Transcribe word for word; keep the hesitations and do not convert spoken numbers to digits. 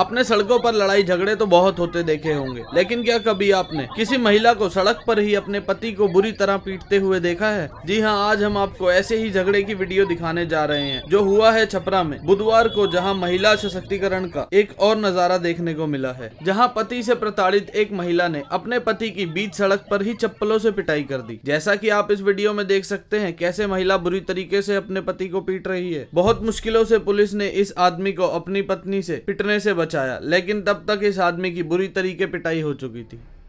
आपने सड़कों पर लड़ाई झगड़े तो बहुत होते देखे होंगे, लेकिन क्या कभी आपने किसी महिला को सड़क पर ही अपने पति को बुरी तरह पीटते हुए देखा है? जी हाँ, आज हम आपको ऐसे ही झगड़े की वीडियो दिखाने जा रहे हैं जो हुआ है छपरा में बुधवार को, जहाँ महिला सशक्तिकरण का एक और नजारा देखने को मिला है, जहाँ पति से प्रताड़ित एक महिला ने अपने पति की बीच सड़क पर ही चप्पलों से पिटाई कर दी। जैसा कि आप इस वीडियो में देख सकते हैं कैसे महिला बुरी तरीके से अपने पति को पीट रही है। बहुत मुश्किलों से पुलिस ने इस आदमी को अपनी पत्नी से पिटने से बचाया, लेकिन तब तक इस आदमी की बुरी तरीके पिटाई हो चुकी थी।